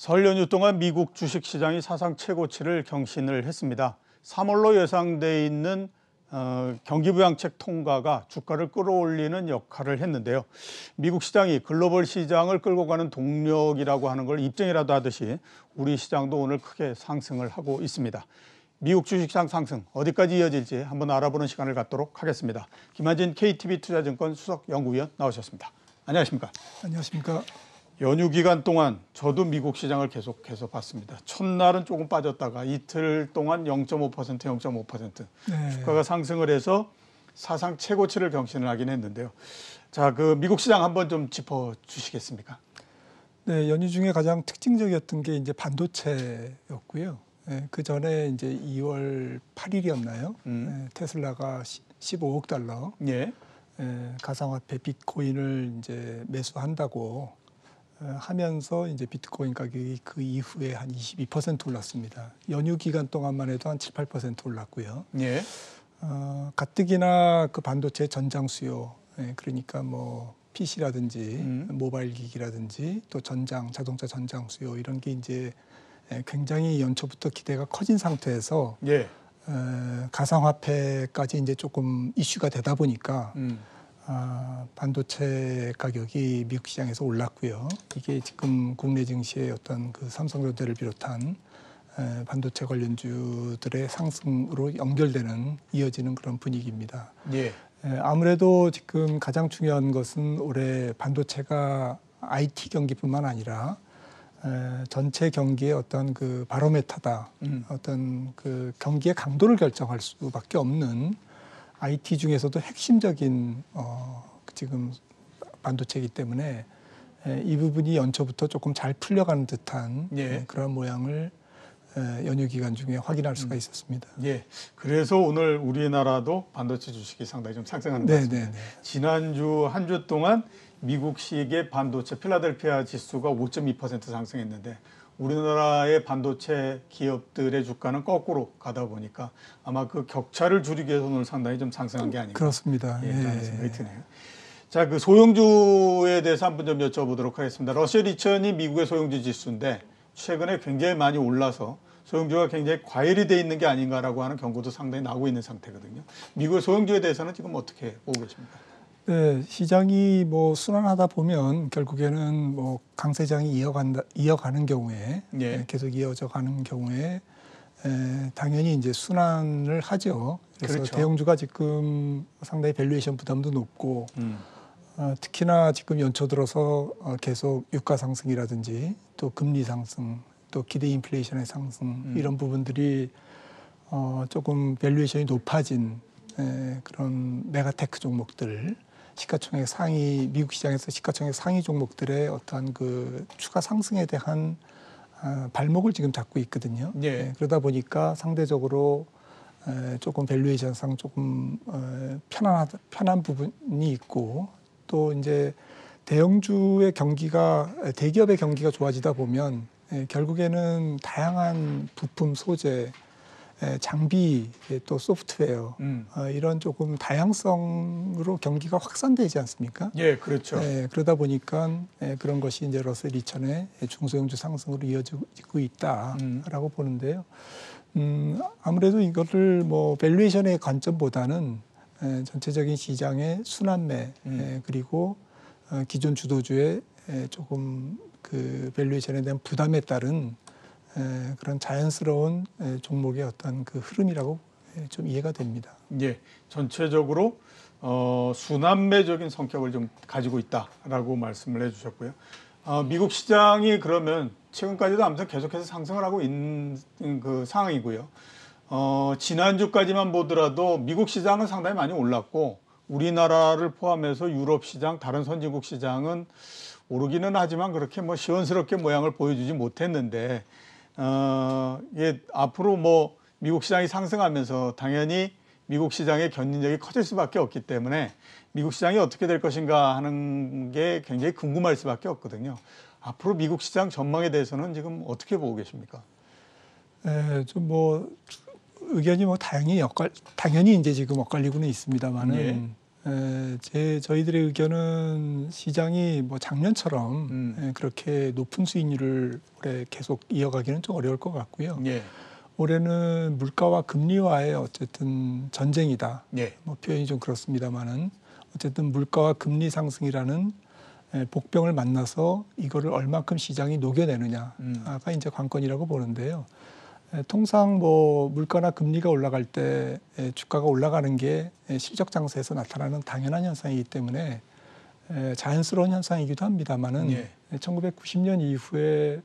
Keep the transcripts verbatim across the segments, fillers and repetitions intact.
설 연휴 동안 미국 주식시장이 사상 최고치를 경신을 했습니다. 삼월로 예상돼 있는 어, 경기부양책 통과가 주가를 끌어올리는 역할을 했는데요. 미국 시장이 글로벌 시장을 끌고 가는 동력이라고 하는 걸 입증이라도 하듯이 우리 시장도 오늘 크게 상승을 하고 있습니다. 미국 주식시장 상승 어디까지 이어질지 한번 알아보는 시간을 갖도록 하겠습니다. 김한진 케이티비투자증권 수석연구위원 나오셨습니다. 안녕하십니까? 안녕하십니까? 연휴 기간 동안 저도 미국 시장을 계속해서 봤습니다. 첫날은 조금 빠졌다가 이틀 동안 영 점 오 퍼센트, 영 점 오 퍼센트 네. 주가가 상승을 해서 사상 최고치를 경신을 하긴 했는데요. 자, 그 미국 시장 한번 좀 짚어주시겠습니까? 네, 연휴 중에 가장 특징적이었던 게 이제 반도체였고요. 네, 그 전에 이제 이월 팔일이었나요? 음. 네, 테슬라가 십오억 달러 예. 네, 가상화폐 비트코인을 이제 매수한다고. 하면서 이제 비트코인 가격이 그 이후에 한 이십이 퍼센트 올랐습니다. 연휴 기간 동안만 해도 한 칠, 팔 퍼센트 올랐고요. 예. 어, 가뜩이나 그 반도체 전장 수요, 예, 그러니까 뭐 피시라든지 음. 모바일 기기라든지 또 전장, 자동차 전장 수요 이런 게 이제 굉장히 연초부터 기대가 커진 상태에서 예. 어, 가상화폐까지 이제 조금 이슈가 되다 보니까. 음. 아, 반도체 가격이 미국 시장에서 올랐고요. 이게 지금 국내 증시의 어떤 그 삼성전자를 비롯한 에, 반도체 관련주들의 상승으로 연결되는 이어지는 그런 분위기입니다. 예. 에, 아무래도 지금 가장 중요한 것은 올해 반도체가 아이티 경기뿐만 아니라 에, 전체 경기의 어떤 그 바로메타다, 음. 어떤 그 경기의 강도를 결정할 수밖에 없는. 아이티 중에서도 핵심적인 어, 지금 반도체이기 때문에 에, 이 부분이 연초부터 조금 잘 풀려가는 듯한 예. 에, 그런 모양을 에, 연휴 기간 중에 확인할 수가 있었습니다. 예. 그래서 오늘 우리나라도 반도체 주식이 상당히 좀 상승하는 것 같습니다. 지난주 한 주 동안 미국식의 반도체 필라델피아 지수가 오 점 이 퍼센트 상승했는데 우리나라의 반도체 기업들의 주가는 거꾸로 가다 보니까 아마 그 격차를 줄이기 위해서 오늘 상당히 좀 상승한 게 아닌가. 그렇습니다. 예, 라는 생각이 드네요. 자, 그 소형주에 대해서 한번 좀 여쭤보도록 하겠습니다. 러셀 이천이 미국의 소형주 지수인데 최근에 굉장히 많이 올라서 소형주가 굉장히 과열이 돼 있는 게 아닌가라고 하는 경고도 상당히 나오고 있는 상태거든요. 미국의 소형주에 대해서는 지금 어떻게 보고 계십니까? 네, 시장이 뭐 순환하다 보면 결국에는 뭐 강세장이 이어간다 이어가는 경우에 예. 계속 이어져 가는 경우에 에, 당연히 이제 순환을 하죠. 그래서 그렇죠. 대형주가 지금 상당히 밸류에이션 부담도 높고 음. 어, 특히나 지금 연초 들어서 어, 계속 유가 상승이라든지 또 금리 상승, 또 기대 인플레이션의 상승 음. 이런 부분들이 어, 조금 밸류에이션이 높아진 에, 그런 메가테크 종목들. 시가총액 상위 미국 시장에서 시가총액 상위 종목들의 어떠한 그 추가 상승에 대한 발목을 지금 잡고 있거든요. 예. 네, 그러다 보니까 상대적으로 조금 밸류에이션상 조금 편안한 편한 부분이 있고 또 이제 대형주의 경기가 대기업의 경기가 좋아지다 보면 결국에는 다양한 부품 소재 장비, 또 소프트웨어 음. 어, 이런 조금 다양성으로 경기가 확산되지 않습니까? 예, 그렇죠. 예, 그러다 보니까 예, 그런 것이 이제 러셀 이천의 중소형주 상승으로 이어지고 있다라고 음. 보는데요. 음, 아무래도 이거를 뭐 밸류에이션의 관점보다는 예, 전체적인 시장의 순환매 음. 예, 그리고 어, 기존 주도주의 예, 조금 그 밸류에이션에 대한 부담에 따른 에, 그런 자연스러운 에, 종목의 어떤 그 흐름이라고 에, 좀 이해가 됩니다. 예, 전체적으로 어, 순환매적인 성격을 좀 가지고 있다라고 말씀을 해주셨고요. 어, 미국 시장이 그러면 최근까지도 아무튼 계속해서 상승을 하고 있는 그 상황이고요. 어, 지난주까지만 보더라도 미국 시장은 상당히 많이 올랐고 우리나라를 포함해서 유럽 시장, 다른 선진국 시장은 오르기는 하지만 그렇게 뭐 시원스럽게 모양을 보여주지 못했는데. 어, 이게 앞으로 뭐 미국 시장이 상승하면서 당연히 미국 시장의 견인력이 커질 수밖에 없기 때문에 미국 시장이 어떻게 될 것인가 하는 게 굉장히 궁금할 수밖에 없거든요. 앞으로 미국 시장 전망에 대해서는 지금 어떻게 보고 계십니까? 네, 좀 뭐 의견이 뭐 다양히 엇갈, 당연히 이제 지금 엇갈리고는 있습니다만은 예. 에, 제 저희들의 의견은 시장이 뭐 작년처럼 음. 에, 그렇게 높은 수익률을 올해 계속 이어가기는 좀 어려울 것 같고요. 예. 올해는 물가와 금리와의 어쨌든 전쟁이다. 예. 뭐 표현이 좀 그렇습니다만은 어쨌든 물가와 금리 상승이라는 에, 복병을 만나서 이거를 얼마큼 시장이 녹여내느냐가 음. 이제 관건이라고 보는데요. 통상 뭐 물가나 금리가 올라갈 때 주가가 올라가는 게 실적 장세에서 나타나는 당연한 현상이기 때문에 자연스러운 현상이기도 합니다만은 예. 천구백구십 년 이후에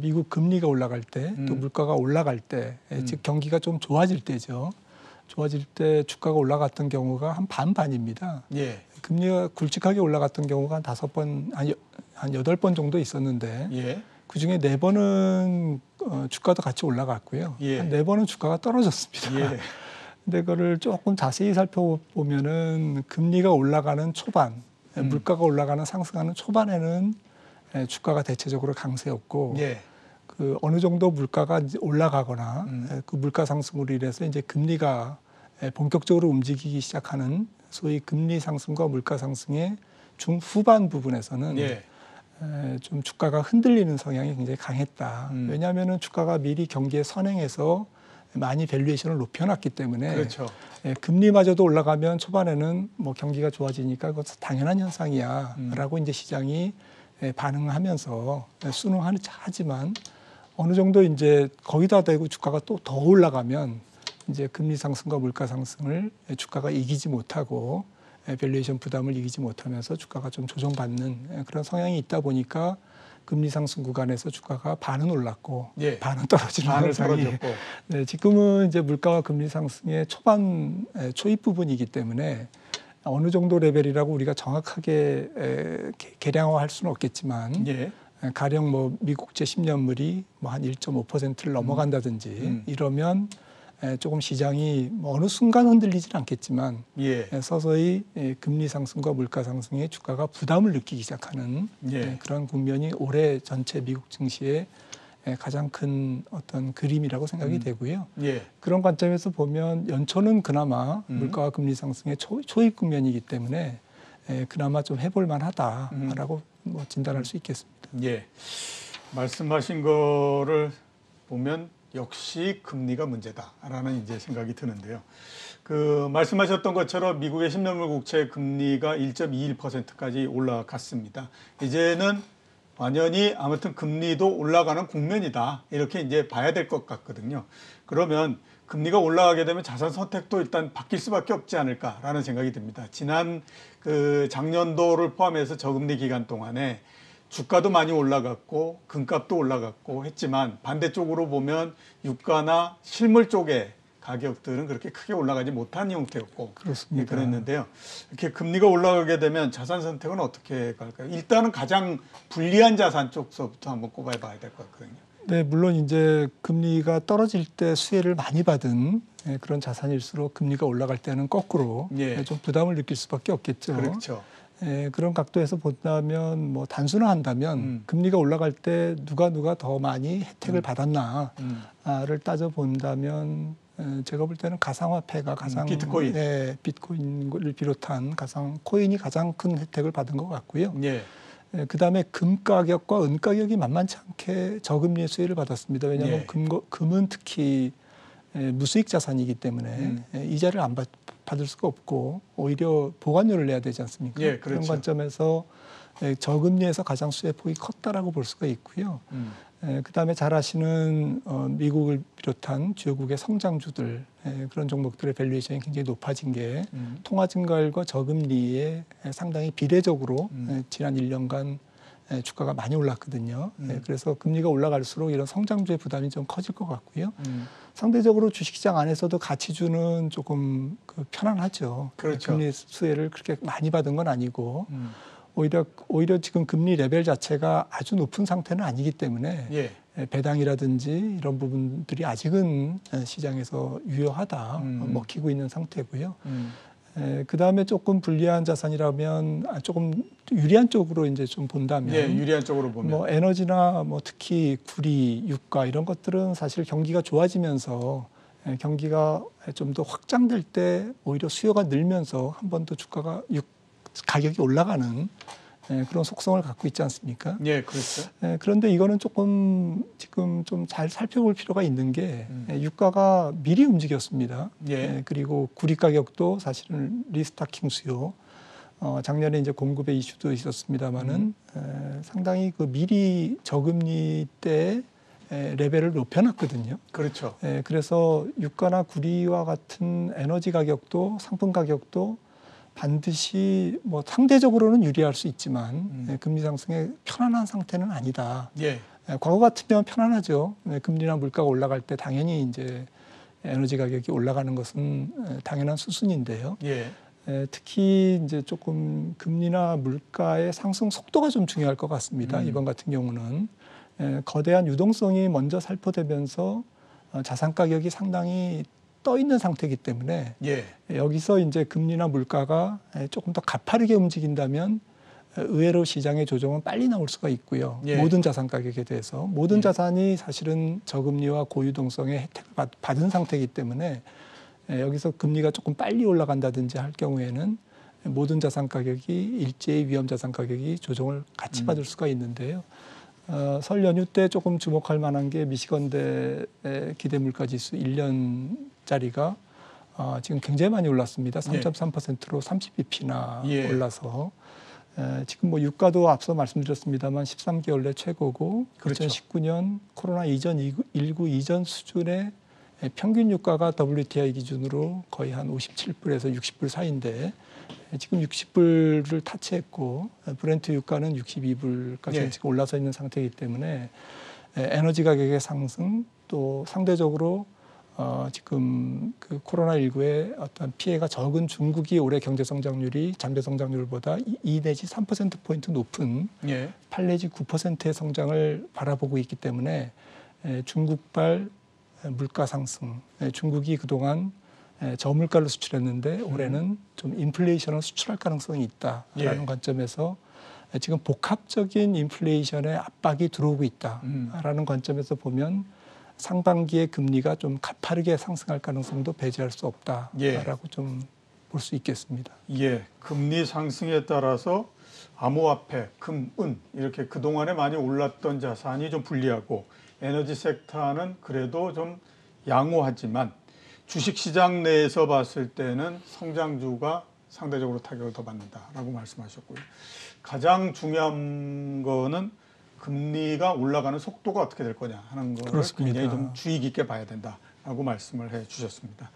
미국 금리가 올라갈 때 또 음. 물가가 올라갈 때 즉 음. 경기가 좀 좋아질 때죠. 좋아질 때 주가가 올라갔던 경우가 한 반반입니다. 예. 금리가 굵직하게 올라갔던 경우가 한 다섯 번, 아니, 한 여덟 번 정도 있었는데 예. 그중에 네 번은 어, 주가도 같이 올라갔고요. 예. 한 네 번은 주가가 떨어졌습니다. 그런데 예. 그거를 조금 자세히 살펴보면은 금리가 올라가는 초반, 음. 물가가 올라가는 상승하는 초반에는 주가가 대체적으로 강세였고 예. 그 어느 정도 물가가 올라가거나 음. 그 물가 상승으로 인해서 이제 금리가 본격적으로 움직이기 시작하는 소위 금리 상승과 물가 상승의 중후반 부분에서는 예. 좀 주가가 흔들리는 성향이 굉장히 강했다. 음. 왜냐하면은 주가가 미리 경기에 선행해서 많이 밸류에이션을 높여놨기 때문에 그렇죠. 예, 금리마저도 올라가면 초반에는 뭐 경기가 좋아지니까 그것 당연한 현상이야라고 음. 이제 시장이 예, 반응하면서 예, 순응하지만 어느 정도 이제 거기다 대고 주가가 또 더 올라가면 이제 금리 상승과 물가 상승을 예, 주가가 이기지 못하고. 밸류에이션 부담을 이기지 못하면서 주가가 좀 조정받는 그런 성향이 있다 보니까 금리 상승 구간에서 주가가 반은 올랐고 예. 반은 떨어지는 반을 떨어졌고 네, 지금은 이제 물가와 금리 상승의 초반 초입 부분이기 때문에 어느 정도 레벨이라고 우리가 정확하게 계량화할 수는 없겠지만 예. 가령 뭐 미국채 십 년물이 뭐 한 일 점 오 퍼센트를 넘어간다든지 음. 이러면 조금 시장이 어느 순간 흔들리지는 않겠지만 예. 서서히 금리 상승과 물가 상승에 주가가 부담을 느끼기 시작하는 예. 그런 국면이 올해 전체 미국 증시의 가장 큰 어떤 그림이라고 생각이 음. 되고요. 예. 그런 관점에서 보면 연초는 그나마 음. 물가와 금리 상승의 초, 초입 국면이기 때문에 그나마 좀 해볼 만하다라고 음. 뭐 진단할 수 있겠습니다. 예. 말씀하신 거를 보면 역시 금리가 문제다라는 이제 생각이 드는데요. 그 말씀하셨던 것처럼 미국의 십 년물 국채 금리가 일 점 이일 퍼센트까지 올라갔습니다. 이제는 완연히 아무튼 금리도 올라가는 국면이다. 이렇게 이제 봐야 될 것 같거든요. 그러면 금리가 올라가게 되면 자산 선택도 일단 바뀔 수밖에 없지 않을까라는 생각이 듭니다. 지난 그 작년도를 포함해서 저금리 기간 동안에 주가도 많이 올라갔고 금값도 올라갔고 했지만 반대쪽으로 보면 유가나 실물 쪽의 가격들은 그렇게 크게 올라가지 못한 형태였고 그렇습니다. 그랬는데요. 이렇게 금리가 올라가게 되면 자산 선택은 어떻게 갈까요? 일단은 가장 불리한 자산 쪽서부터 한번 꼽아봐야 될 것 같거든요. 네, 물론 이제 금리가 떨어질 때 수혜를 많이 받은 그런 자산일수록 금리가 올라갈 때는 거꾸로 예. 좀 부담을 느낄 수밖에 없겠죠. 그렇죠. 예, 그런 각도에서 본다면 뭐 단순화한다면 음. 금리가 올라갈 때 누가 누가 더 많이 혜택을 음. 받았나를 음. 따져 본다면 제가 볼 때는 가상화폐가 가상 비트코인, 예, 비트코인을 비롯한 가상 코인이 가장 큰 혜택을 받은 것 같고요. 예. 예, 그다음에 금 가격과 은 가격이 만만치 않게 저금리의 수혜를 받았습니다. 왜냐하면 예. 금, 금은 특히 예, 무수익 자산이기 때문에 음. 예, 이자를 안 받. 받을 수가 없고 오히려 보관료를 내야 되지 않습니까? 예, 그렇죠. 그런 관점에서 저금리에서 가장 수혜 폭이 컸다라고 볼 수가 있고요. 음. 그다음에 잘 아시는 미국을 비롯한 주요국의 성장주들 그런 종목들의 밸류에이션이 굉장히 높아진 게 음. 통화 증가율과 저금리에 상당히 비례적으로 음. 지난 일 년간 주가가 많이 올랐거든요. 음. 그래서 금리가 올라갈수록 이런 성장주의 부담이 좀 커질 것 같고요. 음. 상대적으로 주식시장 안에서도 가치주는 조금 그 편안하죠. 그렇죠. 금리 수혜를 그렇게 많이 받은 건 아니고 음. 오히려 오히려 지금 금리 레벨 자체가 아주 높은 상태는 아니기 때문에 예. 배당이라든지 이런 부분들이 아직은 시장에서 유효하다 음. 먹히고 있는 상태고요. 음. 예, 그 다음에 조금 불리한 자산이라면 조금 유리한 쪽으로 이제 좀 본다면, 예, 유리한 쪽으로 보면 뭐 에너지나 뭐 특히 구리, 유가 이런 것들은 사실 경기가 좋아지면서 경기가 좀 더 확장될 때 오히려 수요가 늘면서 한 번 더 주가가 가격이 올라가는 그런 속성을 갖고 있지 않습니까? 예, 그렇죠. 그런데 이거는 조금 지금 좀 잘 살펴볼 필요가 있는 게 음. 유가가 미리 움직였습니다. 예. 그리고 구리 가격도 사실은 리스타킹 수요, 어, 작년에 이제 공급의 이슈도 있었습니다만은 음. 상당히 그 미리 저금리 때 레벨을 높여놨거든요. 그렇죠. 에, 그래서 유가나 구리와 같은 에너지 가격도 상품 가격도 반드시 뭐 상대적으로는 유리할 수 있지만 음. 에, 금리 상승에 편안한 상태는 아니다. 예. 에, 과거 같으면 편안하죠. 에, 금리나 물가가 올라갈 때 당연히 이제 에너지 가격이 올라가는 것은 에, 당연한 수순인데요. 예. 에, 특히 이제 조금 금리나 물가의 상승 속도가 좀 중요할 것 같습니다. 음. 이번 같은 경우는. 예, 거대한 유동성이 먼저 살포되면서 자산 가격이 상당히 떠 있는 상태이기 때문에 예. 여기서 이제 금리나 물가가 조금 더 가파르게 움직인다면 의외로 시장의 조정은 빨리 나올 수가 있고요. 예. 모든 자산 가격에 대해서 모든 예. 자산이 사실은 저금리와 고유동성의 혜택을 받은 상태이기 때문에 여기서 금리가 조금 빨리 올라간다든지 할 경우에는 모든 자산 가격이 일제히 위험 자산 가격이 조정을 같이 음. 받을 수가 있는데요. 어, 설 연휴 때 조금 주목할 만한 게 미시건대의 기대물가지수 일 년짜리가 어, 지금 굉장히 많이 올랐습니다. 삼 점 삼 퍼센트로 삼십 비피나 예. 올라서 에, 지금 뭐 유가도 앞서 말씀드렸습니다만 십삼 개월 내 최고고 그렇죠. 이천십구 년 코로나 이전 십구 이전 수준의 평균 유가가 더블유 티 아이 기준으로 거의 한 오십칠 불에서 육십 불 사이인데 지금 육십 불을 타치했고 브렌트 유가는 육십이 불까지 예. 지금 올라서 있는 상태이기 때문에 에너지 가격의 상승 또 상대적으로 어 지금 그 코로나 십구의 어떤 피해가 적은 중국이 올해 경제 성장률이 잠재 성장률보다 이 내지 삼 퍼센트 포인트 높은 예. 팔 내지 구 퍼센트의 성장을 바라보고 있기 때문에 중국발 물가 상승, 중국이 그동안 저물가를 수출했는데 올해는 좀 인플레이션을 수출할 가능성이 있다라는 예. 관점에서 지금 복합적인 인플레이션의 압박이 들어오고 있다라는 음. 관점에서 보면 상반기에 금리가 좀 가파르게 상승할 가능성도 배제할 수 없다라고 예. 좀 볼 수 있겠습니다. 예, 금리 상승에 따라서 암호화폐, 금, 은 이렇게 그동안에 많이 올랐던 자산이 좀 불리하고 에너지 섹터는 그래도 좀 양호하지만 주식시장 내에서 봤을 때는 성장주가 상대적으로 타격을 더 받는다라고 말씀하셨고요. 가장 중요한 거는 금리가 올라가는 속도가 어떻게 될 거냐 하는 거를 그렇습니다. 굉장히 좀 주의 깊게 봐야 된다라고 말씀을 해주셨습니다.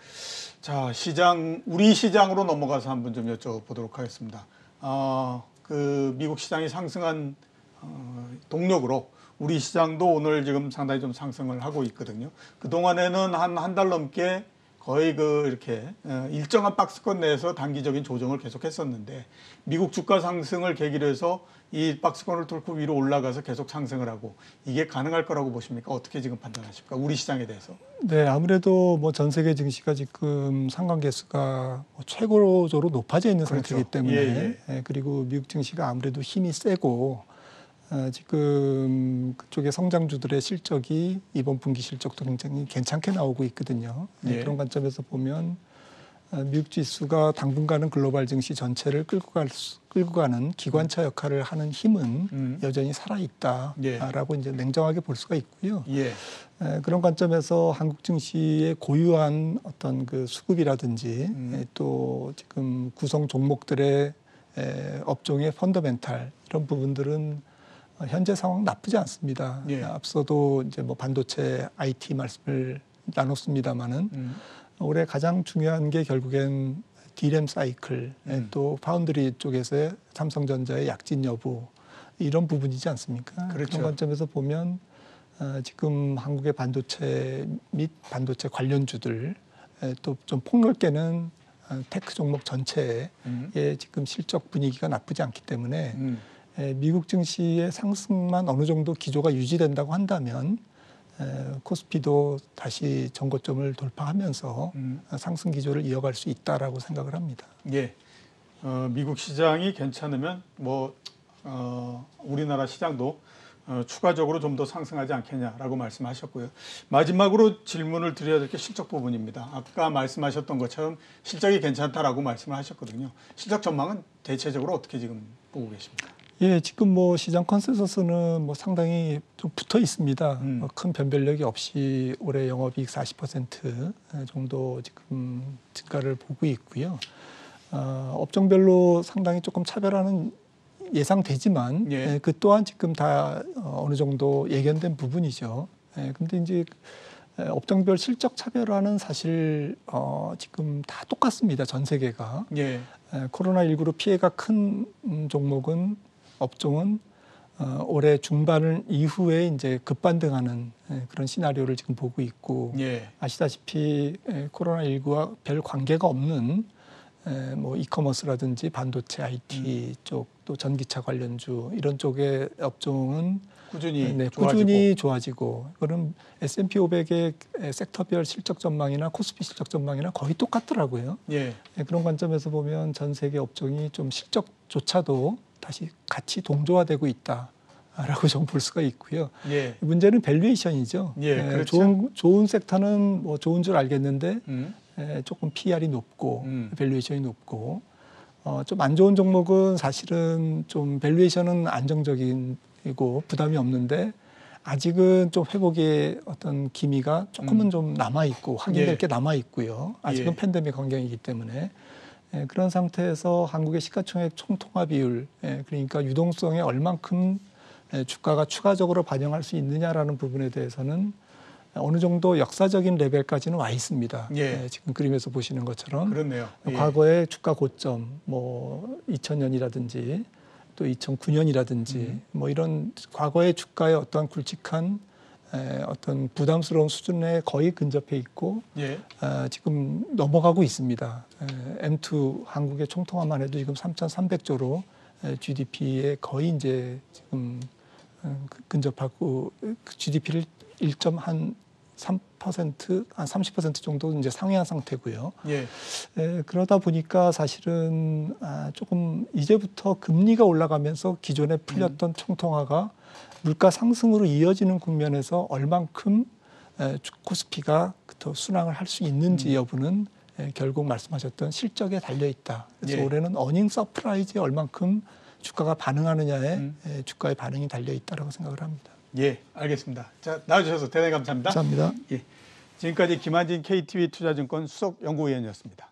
자, 시장 우리 시장으로 넘어가서 한번 좀 여쭤보도록 하겠습니다. 어, 그 미국 시장이 상승한 어, 동력으로 우리 시장도 오늘 지금 상당히 좀 상승을 하고 있거든요. 그동안에는 한 한 달 넘게 거의 그 이렇게 일정한 박스권 내에서 단기적인 조정을 계속했었는데 미국 주가 상승을 계기로 해서 이 박스권을 뚫고 위로 올라가서 계속 상승을 하고 이게 가능할 거라고 보십니까? 어떻게 지금 판단하십니까? 우리 시장에 대해서. 네, 아무래도 뭐 전 세계 증시가 지금 상관계수가 최고조로 높아져 있는 그렇죠. 상태이기 때문에 예, 예. 예, 그리고 미국 증시가 아무래도 힘이 세고 지금 그쪽의 성장주들의 실적이 이번 분기 실적도 굉장히 괜찮게 나오고 있거든요. 예. 그런 관점에서 보면 미국 지수가 당분간은 글로벌 증시 전체를 끌고, 갈 수, 끌고 가는 기관차 역할을 하는 힘은 음. 여전히 살아있다라고 예. 이제 냉정하게 볼 수가 있고요. 예. 그런 관점에서 한국 증시의 고유한 어떤 그 수급이라든지 음. 또 지금 구성 종목들의 업종의 펀더멘탈 이런 부분들은 현재 상황 나쁘지 않습니다. 예. 앞서도 이제 뭐 반도체, 아이 티 말씀을 나눴습니다만은 음. 올해 가장 중요한 게 결국엔 디램 사이클, 음. 또 파운드리 쪽에서의 삼성전자의 약진 여부 이런 부분이지 않습니까? 그렇죠. 그런 관점에서 보면 지금 한국의 반도체 및 반도체 관련주들 또 좀 폭넓게는 테크 종목 전체의 음. 지금 실적 분위기가 나쁘지 않기 때문에. 음. 미국 증시의 상승만 어느 정도 기조가 유지된다고 한다면 코스피도 다시 전고점을 돌파하면서 음. 상승 기조를 이어갈 수 있다라고 생각을 합니다. 예, 어, 미국 시장이 괜찮으면 뭐 어, 우리나라 시장도 어, 추가적으로 좀 더 상승하지 않겠냐라고 말씀하셨고요. 마지막으로 질문을 드려야 될 게 실적 부분입니다. 아까 말씀하셨던 것처럼 실적이 괜찮다라고 말씀을 하셨거든요. 실적 전망은 대체적으로 어떻게 지금 보고 계십니까? 예, 지금 뭐 시장 컨센서스는 뭐 상당히 좀 붙어 있습니다. 음. 뭐 큰 변별력이 없이 올해 영업이익 사십 퍼센트 정도 지금 증가를 보고 있고요. 어, 업종별로 상당히 조금 차별화는 예상되지만 예. 예, 그 또한 지금 다 어느 정도 예견된 부분이죠. 예, 근데 이제 업종별 실적 차별화는 사실 어, 지금 다 똑같습니다. 전 세계가. 예. 예, 코로나 십구로 피해가 큰 종목은 업종은 어, 올해 중반 이후에 이제 급반등하는 예, 그런 시나리오를 지금 보고 있고 예. 아시다시피 예, 코로나 십구와 별 관계가 없는 예, 뭐 이커머스라든지 반도체 아이티 음. 쪽 또 전기차 관련주 이런 쪽의 업종은 꾸준히 네, 좋아지고. 꾸준히 좋아지고 그럼 에스 앤 피 오백의 섹터별 실적 전망이나 코스피 실적 전망이나 거의 똑같더라고요. 예. 예, 그런 관점에서 보면 전 세계 업종이 좀 실적조차도 다시 같이 동조화되고 있다라고 좀 볼 수가 있고요. 예. 문제는 밸류에이션이죠. 예, 그렇죠. 좋은, 좋은 섹터는 뭐 좋은 줄 알겠는데 음. 에, 조금 피 알이 높고 음. 밸류에이션이 높고 어, 좀 안 좋은 종목은 사실은 좀 밸류에이션은 안정적이고 부담이 없는데 아직은 좀 회복의 어떤 기미가 조금은 음. 좀 남아있고 확인될 예. 게 남아있고요. 아직은 예. 팬데믹 환경이기 때문에 예, 그런 상태에서 한국의 시가총액 총통화 비율, 예, 그러니까 유동성에 얼만큼 예, 주가가 추가적으로 반영할 수 있느냐라는 부분에 대해서는 어느 정도 역사적인 레벨까지는 와 있습니다. 예. 예, 지금 그림에서 보시는 것처럼. 그렇네요. 예. 과거의 주가 고점, 뭐 이천 년이라든지 또 이천구 년이라든지 음. 뭐 이런 과거의 주가의 어떠한 굵직한 에, 어떤 부담스러운 수준에 거의 근접해 있고 예. 아, 지금 넘어가고 있습니다. 에, 엠투 한국의 총통화만 해도 지금 삼천삼백 조로 에, 지디피에 거의 이제 지금 근접하고 지디피를 일 점 삼 퍼센트 한 삼십 퍼센트 정도 이제 상회한 상태고요. 예. 에, 그러다 보니까 사실은 아, 조금 이제부터 금리가 올라가면서 기존에 풀렸던 음. 총통화가 물가 상승으로 이어지는 국면에서 얼만큼 코스피가 순항을 할 수 있는지 여부는 결국 말씀하셨던 실적에 달려있다. 그래서 예. 올해는 어닝 서프라이즈에 얼만큼 주가가 반응하느냐에 음. 주가의 반응이 달려있다라고 생각을 합니다. 예, 알겠습니다. 자, 나와주셔서 대단히 감사합니다. 감사합니다. 예, 지금까지 김한진 케이티비 투자증권 수석 연구위원이었습니다.